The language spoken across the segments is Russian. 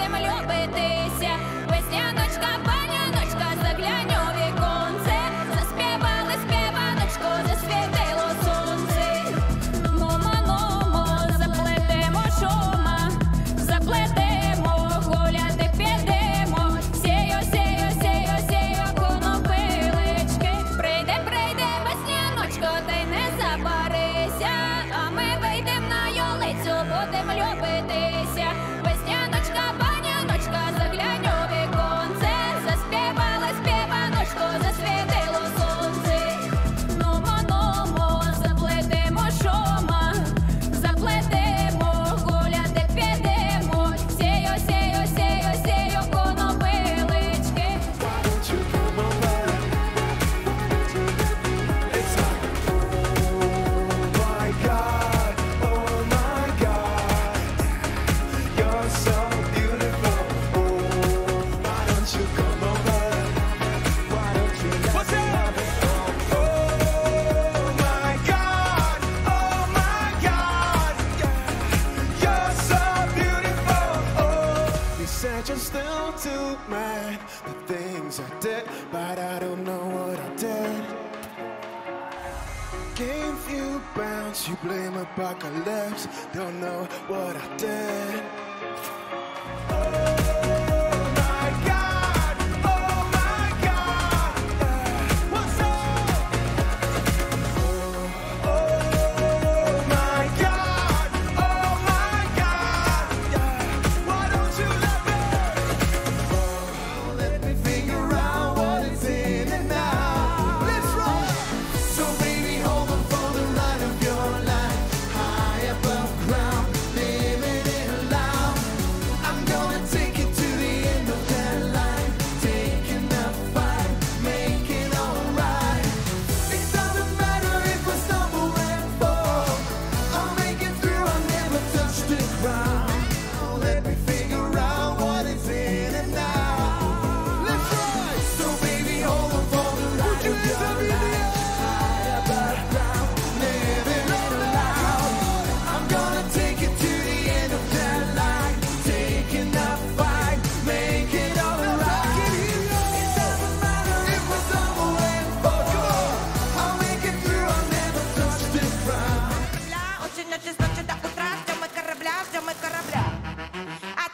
землю битися. Весняночка, паняночка, заглянь у віконце. Заспівали співаночку, засвітило сонце. Мома-момо, заплетемо шума, заплетемо, гуляти підемо. Сію, сію, сію, сію, конопилечки. Прийде, прийде весняночко, ти не забарися. А ми вийдем на йолицю, будем любитися. Said you're still too mad, the things I did, but I don't know what I did. Gave you bounce, you blame apocalypse, don't know what I did.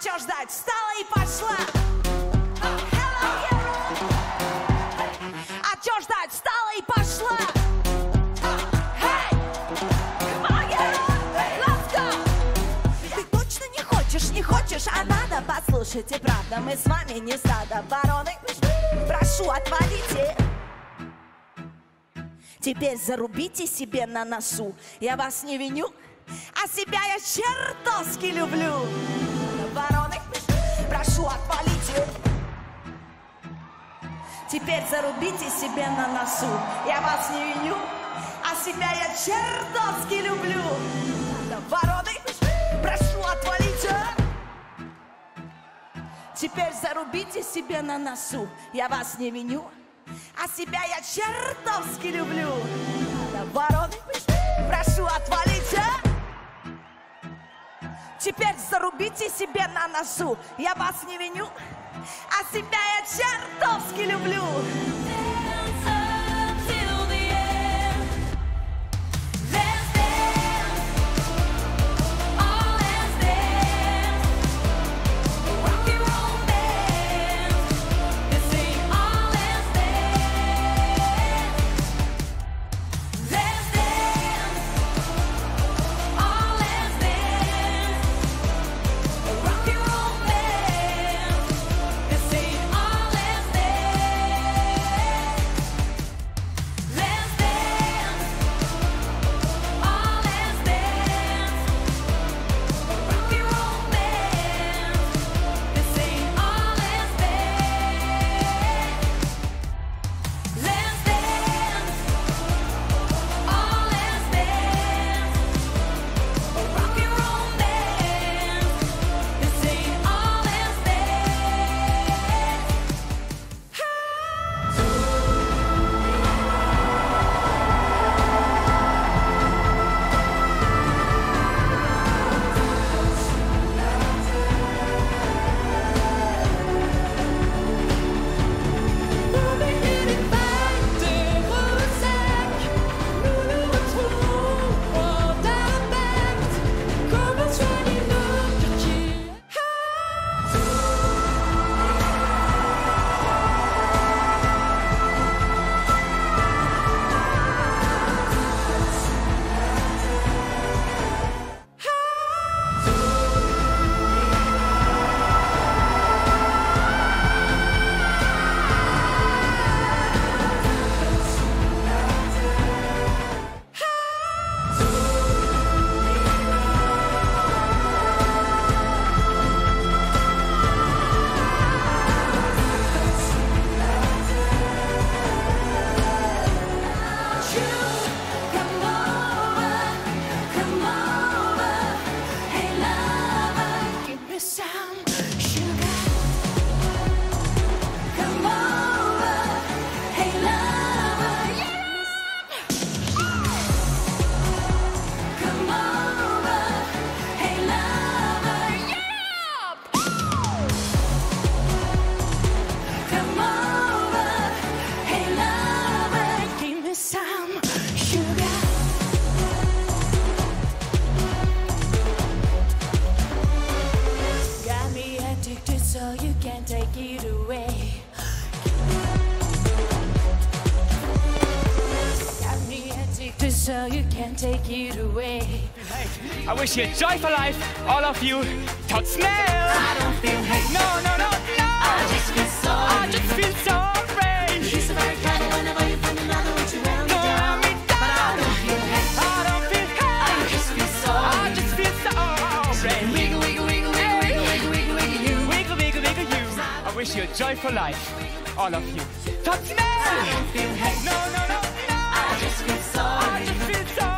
Чё ждать? Встала и пошла! А чё ждать? Встала и пошла! Ты точно не хочешь, не хочешь, а надо? Послушайте, правда, мы с вами не стадо вороны. Прошу, отвалите! Теперь зарубите себе на носу. Я вас не виню, а себя я чертовски люблю. Вороны, прошу, отвалите. Теперь зарубите себе на носу. Я вас не виню, а себя я чертовски люблю. Вороны, прошу, отвалите. Теперь зарубите себе на носу. Я вас не виню, а себя я чертовски люблю. Вороны, прошу, отвалите. Теперь зарубите себе на носу. Я вас не виню, а себя я чертовски люблю. can take it away. I wish you joy for life, all of you. Todd Snell. I don't feel hate. No, no, no, no. I just feel sorry. I just feel sorry. You used to very kind of whenever you find another one to round me down. But I don't feel hate. I don't feel hate. I just feel sorry. I just feel sorry. Wiggle, wiggle, wiggle, wiggle, wiggle, wiggle, wiggle, wiggle you. Wiggle, wiggle, wiggle you. I wish you joy for life, all of you. Todd Snell. I don't feel hate. No, no, no, no. I just feel sorry. I just feel sorry.